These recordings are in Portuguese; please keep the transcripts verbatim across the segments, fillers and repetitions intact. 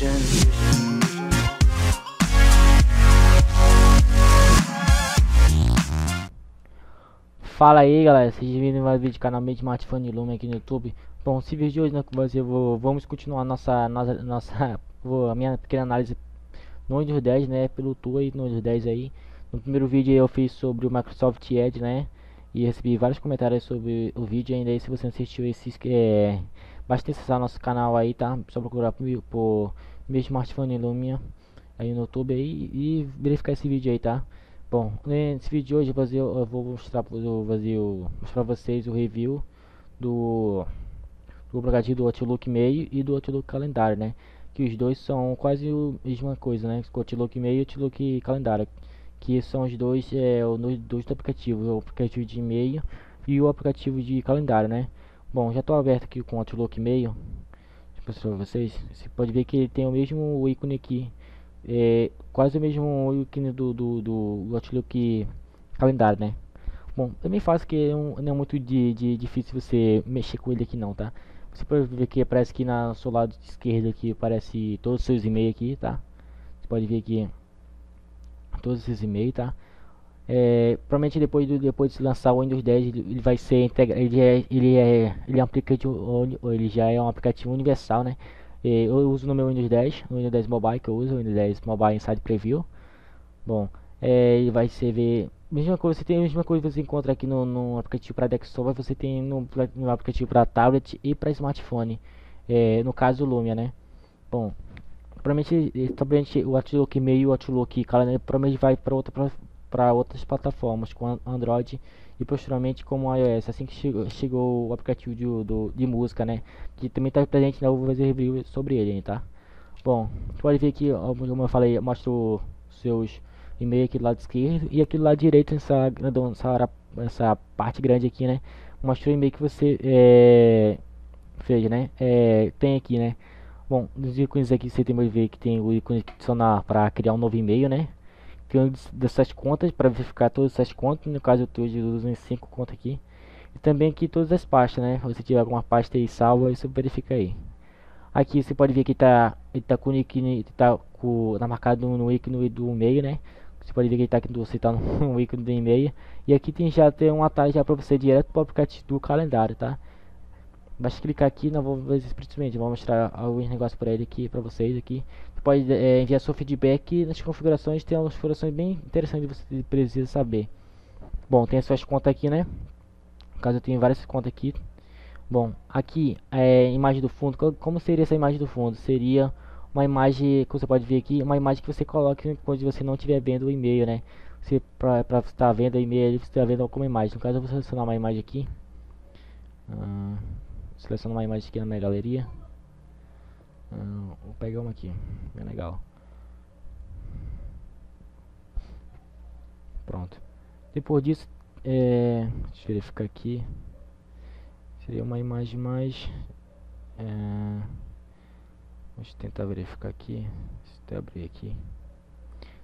vision. Fala aí galera, sejam bem-vindos a mais um vídeo do canal Meu Smartphone Lumia aqui no YouTube. Bom, esse vídeo de hoje, né, eu vou, vamos continuar nossa, nossa, nossa vou, a minha pequena análise no Windows dez, né, pelo tour aí no Windows dez aí. No primeiro vídeo eu fiz sobre o Microsoft Edge, né, e recebi vários comentários sobre o vídeo ainda aí. Se você não assistiu esse, é, basta acessar nosso canal aí, tá? Só procurar por, por Meu Smartphone Lumia aí no YouTube aí e verificar esse vídeo aí, tá? Bom, nesse vídeo de hoje eu vou, fazer, eu vou mostrar, eu vou mostrar pra vocês o review do, do aplicativo do Outlook Mail e do Outlook Calendário, né? Que os dois são quase a mesma coisa, né? O Outlook Mail e o Outlook Calendário, que são os dois, é, os dois aplicativos, o aplicativo de e-mail e o aplicativo de calendário, né? Bom, já estou aberto aqui com o Outlook Mail. Deixa eu mostrar para vocês. Você pode ver que ele tem o mesmo ícone aqui, é, quase o mesmo ícone do, do, do Outlook Calendário, né? Bom, também faz que não, não é muito de, de difícil você mexer com ele aqui não, tá? Você pode ver que aparece aqui na seu lado esquerdo aqui, aparece todos os seus e-mails aqui, tá? Você pode ver aqui todos esses e-mails, tá? É, provavelmente depois do depois de lançar o Windows dez ele vai ser integrado, ele é ele é ele é um aplicativo, ele já é um aplicativo universal, né? É, eu uso no meu Windows dez, no Windows dez Mobile que eu uso, Windows dez Mobile Inside preview. Bom, é, ele vai ser ver mesma coisa, você tem a mesma coisa que você encontra aqui no, no aplicativo para desktop, você tem no, no aplicativo para tablet e para smartphone, é, no caso o Lumia, né? Bom, provavelmente, provavelmente o Outlook Mail e o Outlook Calendário provavelmente vai para outra, para outras plataformas, com Android e posteriormente como iOS, assim que chegou, chegou o aplicativo de, do, de música, né, que também está presente, né? Eu vou fazer review sobre ele, tá? Bom, você pode ver aqui, como eu falei, mostra os seus e-mails aqui do lado esquerdo e aqui do lado direito, essa, essa, essa parte grande aqui, né, mostra o e-mail que você é, fez, né, é, tem aqui, né. Bom, nos ícones aqui você tem que ver que tem o ícone de adicionar para criar um novo e-mail, né? Tem um dessas contas para verificar todas essas contas, no caso eu estou usando cinco contas aqui. E também aqui todas as pastas, né? Se você tiver alguma pasta aí salva, você verifica aí. Aqui você pode ver que tá, ele tá com o ícone, tá, com, tá marcado no ícone do e-mail, né? Você pode ver que ele tá aqui, você tá no ícone do e-mail. E aqui tem já tem um atalho já para você direto para o aplicativo do calendário, tá? Basta clicar aqui, não vou fazer simplesmente, vou mostrar alguns negócios para ele aqui, para vocês aqui. Você pode é, enviar seu feedback nas configurações, tem algumas configurações bem interessantes que você precisa saber. Bom, tem as suas contas aqui, né? No caso eu tenho várias contas aqui. Bom, aqui é imagem do fundo. Como seria essa imagem do fundo? Seria uma imagem, como você pode ver aqui, uma imagem que você coloca quando você não estiver vendo o e-mail, né? Você para para estar vendo o e-mail, você está vendo como imagem. No caso eu vou selecionar uma imagem aqui. Ah, seleciono uma imagem aqui na minha galeria. Uh, vou pegar uma aqui, bem legal. Pronto. Depois disso, é, deixa eu verificar aqui. Seria uma imagem mais. É, vamos tentar verificar aqui. Deixa eu abrir aqui.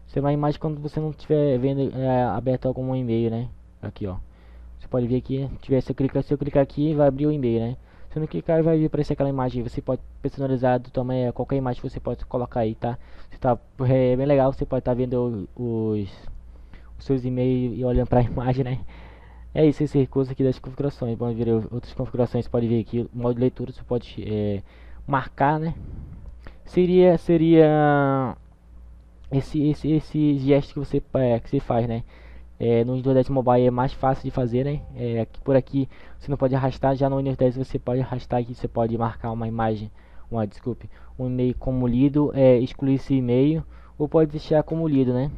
Seria uma imagem quando você não estiver vendo é, aberto algum e-mail, né? Aqui, ó. Você pode ver que tiver se eu clicar, se eu clicar aqui, vai abrir o e-mail, né? Se não clicar, vai vir aparecer aquela imagem. Você pode personalizar do tamanho, qualquer imagem que você pode colocar aí, tá? Você tá é bem legal, você pode estar tá vendo os, os seus e-mails e olhando para a imagem, né? É isso, esse recurso aqui das configurações. Vamos ver outras configurações, você pode ver aqui o modo de leitura, você pode é, marcar, né? Seria seria esse esse esse gesto que você é, que você faz, né? É, no Windows dez Mobile é mais fácil de fazer, né? É, aqui, por aqui você não pode arrastar, já no Windows dez você pode arrastar aqui, você pode marcar uma imagem, uma, desculpe, um e-mail como lido, é, excluir esse e-mail, ou pode deixar como lido, né?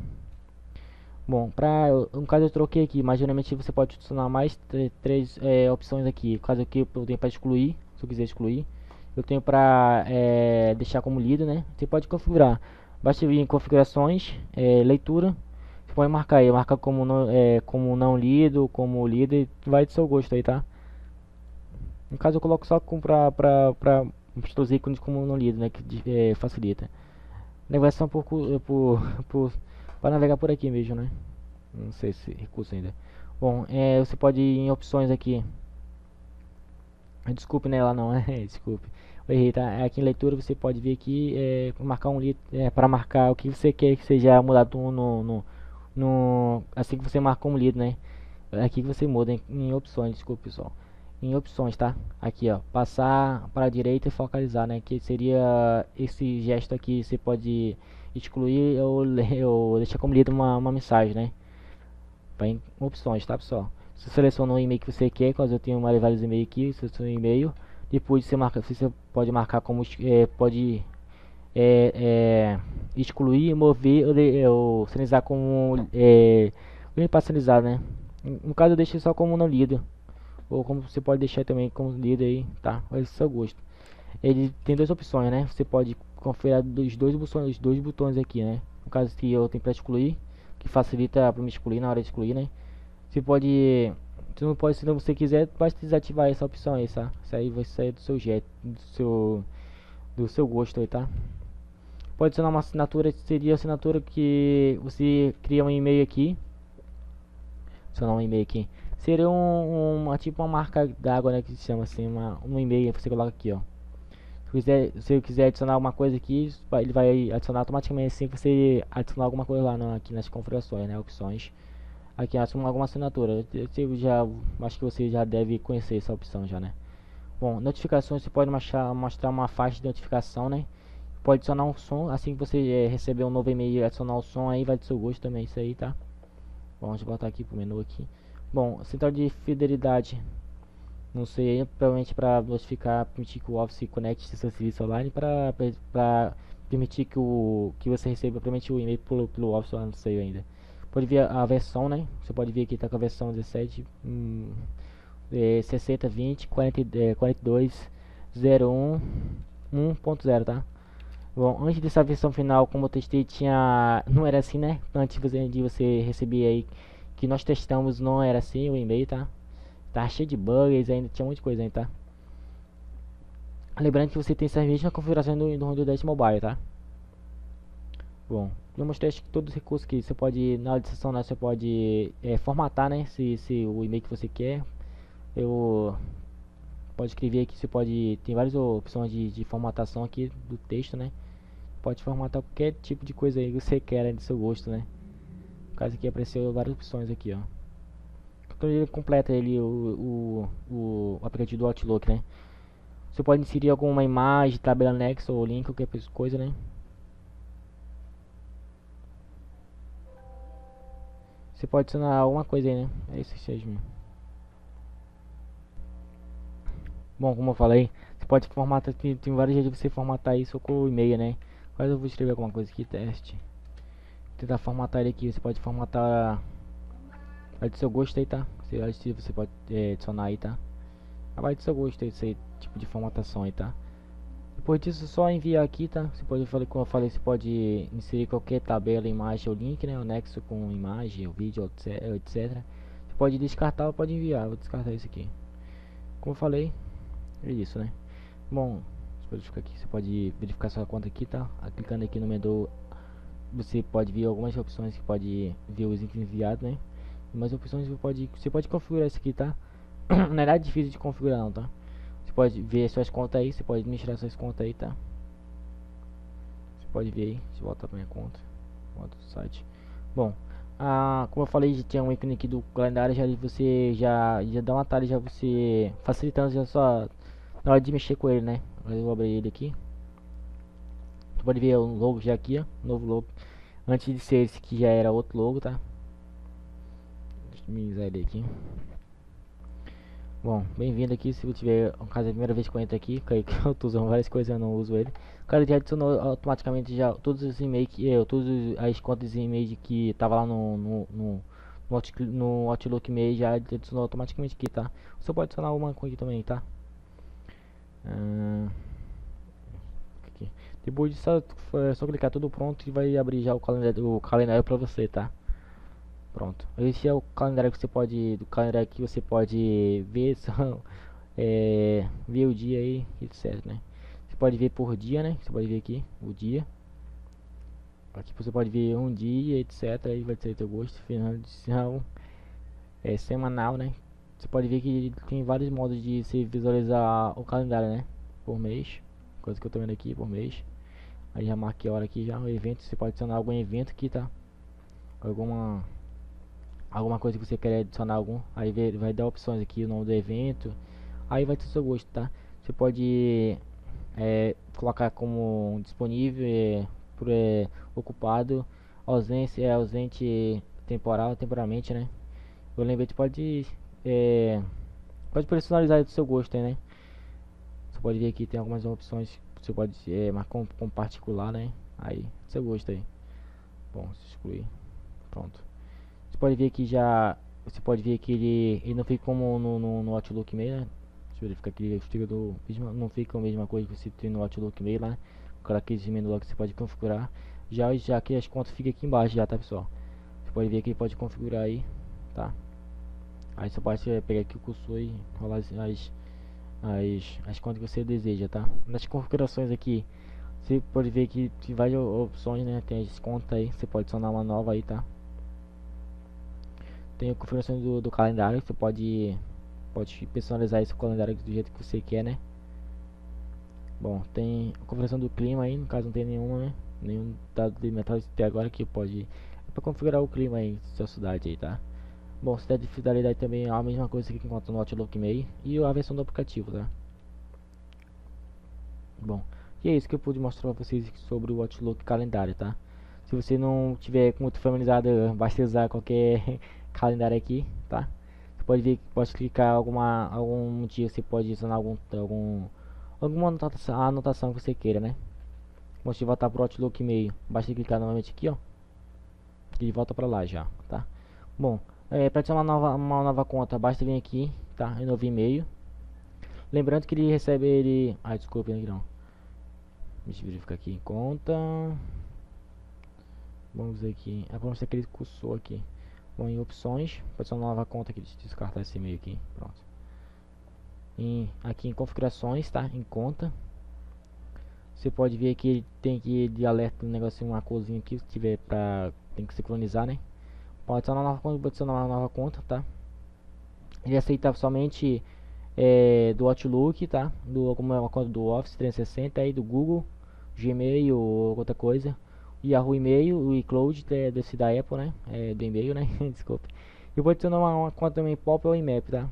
Bom, pra, no caso eu troquei aqui, mas geralmente você pode adicionar mais três é, opções aqui. No caso aqui eu tenho para excluir, se eu quiser excluir, eu tenho para é, deixar como lido, né? Você pode configurar, basta vir em configurações, é, leitura, pode marcar aí, marca como não, é, como não lido, como lido, e vai do seu gosto aí, tá? No caso eu coloco só com pra, pra, pra os ícones como não lido, né, que é, facilita. Navegação por, por, por, para navegar por aqui mesmo, né? Não sei se recurso ainda. Bom, é, você pode ir em opções aqui. Desculpe, né, lá não, é, desculpe. Errei, tá? Aqui em leitura você pode vir aqui é, marcar um é, para marcar o que você quer que seja mudado no, no, no assim que você marcou um lead, né? Aqui que você muda em, em opções, desculpa pessoal, em opções, tá? Aqui ó, passar para a direita e focalizar, né? Que seria esse gesto aqui, você pode excluir ou, ou deixar como lead uma, uma mensagem, né? Em opções, tá pessoal? Você seleciona o e-mail que você quer, caso eu tenho vários e-mails aqui, seleciona o e-mail. Depois você marca, você pode marcar como é, pode é, é, excluir, mover ou, de, ou sinalizar como é, limpar, sinalizar, né? No caso eu deixei só como não lido, ou como você pode deixar também como lido aí, tá? Mas seu gosto. Ele tem duas opções, né? Você pode conferir dos dois botões, os dois botões aqui, né? No caso que eu tenho para excluir, que facilita para me excluir na hora de excluir, né? Você pode Você não pode, se não você quiser, basta desativar essa opção aí, tá? Isso aí vai sair do seu jeito, do seu, do seu gosto aí, tá? Pode adicionar uma assinatura, seria a assinatura que você cria um e-mail aqui. Adicionar um e-mail aqui. Seria um, um tipo uma marca d'água, né? Que se chama assim, uma, um e-mail, você coloca aqui, ó. Se, quiser, se eu quiser adicionar alguma coisa aqui, ele vai adicionar automaticamente assim que você adicionar alguma coisa lá no, aqui nas configurações, né? Opções. Aqui assuma alguma assinatura, eu já acho que você já deve conhecer essa opção já, né? Bom, notificações, você pode mostrar, mostrar uma faixa de notificação, né? Pode adicionar um som, assim que você é, receber um novo e-mail, adicionar o som aí, vai do seu gosto também isso aí, tá? Bom, deixa eu botar aqui pro menu aqui. Bom, central de fidelidade, não sei, provavelmente para notificar, permitir que o Office conecte seu serviço online, para para permitir que o que você receba, provavelmente o e-mail pelo, pelo Office, não sei ainda. Pode ver a versão, né? Você pode ver que tá com a versão dezessete, hum, é, sessenta, vinte, quarenta, é, quarenta e dois, zero um, um ponto zero, tá? Bom, antes dessa versão final, como eu testei, tinha... não era assim, né? Antes de você receber aí, que nós testamos, não era assim o e-mail, tá? Tá cheio de bugs ainda, tinha muita coisa ainda, tá? Lembrando que você tem essas mesmas configurações do Windows dez Mobile, tá? Bom, eu mostrei acho que todos os recursos que você pode, na edição, né, você pode é, formatar, né, se, se o e-mail que você quer. Eu pode escrever aqui, você pode, tem várias opções de, de formatação aqui do texto, né, pode formatar qualquer tipo de coisa aí que você quer, né, do seu gosto, né. No caso aqui apareceu várias opções aqui, ó. Então ele completa ele, o, o, o aplicativo do Outlook, né. Você pode inserir alguma imagem, tabela anexa ou link, qualquer coisa, né. Você pode adicionar alguma coisa aí, né? É isso mesmo. Bom, como eu falei, você pode formatar, tem, tem vários jeitos de você formatar isso com o e-mail, né? Mas eu vou escrever alguma coisa aqui, teste. Vou tentar formatar ele aqui, você pode formatar vai do seu gosto aí, tá? Você, você pode é, adicionar aí, tá? Vai do seu gosto aí, esse tipo de formatação aí, tá? Depois disso, só enviar aqui, tá? Você pode, como eu falei, você pode inserir qualquer tabela, imagem ou link, né? O anexo com imagem, o vídeo, etcétera. Você pode descartar ou pode enviar. Vou descartar isso aqui. Como eu falei, é isso, né? Bom, deixa eu aqui. Você pode verificar sua conta aqui, tá? Clicando aqui no menu, você pode ver algumas opções que pode ver os itens enviados, né? Mas opções você pode, você pode configurar isso aqui, tá? Não é nada difícil de configurar, não, tá? Pode ver suas contas aí, você pode administrar suas contas aí, tá? Você pode ver aí, deixa eu voltar pra minha conta, volta do site. Bom, ah, como eu falei, já tinha um ícone aqui do calendário, já você já, já dá uma atalho, já você facilitando já só na hora de mexer com ele, né? Eu vou abrir ele aqui. Você pode ver o logo já aqui, ó, novo logo. Antes de ser esse que já era outro logo, tá? Deixa eu minimizar ele aqui. Bom, bem-vindo aqui, se eu tiver, no caso é a primeira vez que eu entro aqui, que eu tô usando várias coisas, eu não uso ele. O cara já adicionou automaticamente já todos os e-mails, eu, todas as contas de e-mail que tava lá no, no, no, no, no Outlook Mail, já adicionou automaticamente aqui, tá? Você pode adicionar uma coisa aqui também, tá? Ah, aqui. Depois de só, é só clicar tudo pronto e vai abrir já o calendário, o calendário pra você, tá? Pronto, esse é o calendário que você pode, do calendário que você pode ver, são, é, ver o dia aí, etc, né? Você pode ver por dia, né? Você pode ver aqui, o dia. Aqui você pode ver um dia, etcétera. Aí vai ser teu gosto, final de sinal, é, semanal, né? Você pode ver que tem vários modos de se visualizar o calendário, né? Por mês. coisa que eu tô vendo aqui por mês. Aí já marquei a hora aqui já, o evento, você pode adicionar algum evento que tá, alguma alguma coisa que você quer adicionar algum, aí vai dar opções aqui, o nome do evento, aí vai ter seu gosto, tá? Você pode é, colocar como disponível, é, por, é, ocupado, ausência, é, ausente temporal, temporariamente, né? O lembrete pode é, pode personalizar do seu gosto, né? Você pode ver aqui, tem algumas opções, você pode é, marcar um, um particular, né? Aí seu gosto aí. Bom, se excluir, pronto. Você pode ver que já, você pode ver que ele, ele não fica como no, no, no Outlook Mail, né? Deixa eu verificar aqui, fica do não fica a mesma coisa que você tem no Outlook Mail lá, né? Aqueles menu lá que você pode configurar. Já já que as contas fica aqui embaixo já, tá, pessoal? Você pode ver que ele pode configurar aí, tá? Aí você pode pegar aqui o cursor e rolar as as, as as contas que você deseja, tá? Nas configurações aqui, você pode ver que tem várias opções, né? Tem as contas aí, você pode adicionar uma nova aí, tá? Tem a configuração do, do calendário, você pode pode personalizar esse calendário do jeito que você quer, né? Bom, tem a configuração do clima aí, no caso não tem nenhuma, né? Nenhum dado limitado até agora que pode é para configurar o clima aí da sua cidade aí, tá? Bom, cidade de fidelidade também é a mesma coisa que encontra no Outlook Mail e a versão do aplicativo, tá? Bom, e é isso que eu pude mostrar para vocês sobre o Outlook Calendário, tá? Se você não tiver muito familiarizado, basta usar qualquer calendário aqui, tá? Você pode ver que pode clicar alguma algum dia, você pode adicionar algum algum alguma anotação, anotação que você queira, né? Vamos voltar para o Outlook Mail, basta clicar novamente aqui, ó, e volta para lá já, tá? Bom, é, para adicionar uma nova, uma nova conta, basta vir aqui, tá? Renovar e-mail. Lembrando que ele recebe ele. Ah, desculpa, não. Deixa eu verificar aqui em conta. Vamos aqui. Ah, vamos ter aquele cursor aqui. Bom, em opções. Para adicionar uma nova conta aqui. Deixa eu descartar esse e-mail aqui. Pronto. Em, aqui em configurações, tá? Em conta. Você pode ver que ele tem que de alerta um negócio, uma cozinha aqui. Se tiver pra. Tem que sincronizar, né? Pode adicionar uma nova conta, pode adicionar uma nova conta, tá? Ele aceita somente é, do Outlook, tá? Do, como é uma conta do Office trezentos e sessenta, aí do Google, Gmail ou outra coisa. O Yahoo e-mail, o iCloud é desse da Apple, né? É, do e-mail, né? Desculpa. E pode adicionar uma, uma conta também Pop ou IMAP, tá?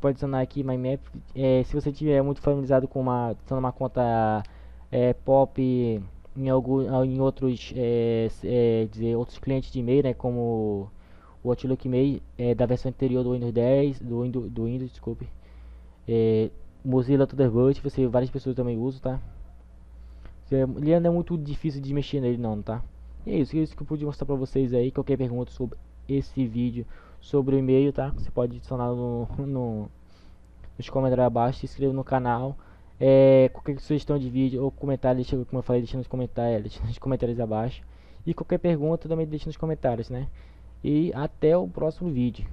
Pode adicionar aqui MyMap. É, se você tiver muito familiarizado com uma, adicionar uma conta é, Pop em algum, em outros é, é, dizer outros clientes de e-mail, né, como o Outlook Mail é, da versão anterior do Windows dez, do Windows, do Windows desculpe, é, Mozilla Thunderbird, você várias pessoas também usam, tá? Ele não é muito difícil de mexer nele não, tá? E é isso, é isso que eu pude mostrar pra vocês aí. Qualquer pergunta sobre esse vídeo, sobre o e-mail, tá? Você pode adicionar no, no nos comentários abaixo, se inscreva no canal. É, qualquer sugestão de vídeo ou comentário, deixa, como eu falei, deixa nos comentários, deixa nos comentários abaixo. E qualquer pergunta também deixa nos comentários, né? E até o próximo vídeo.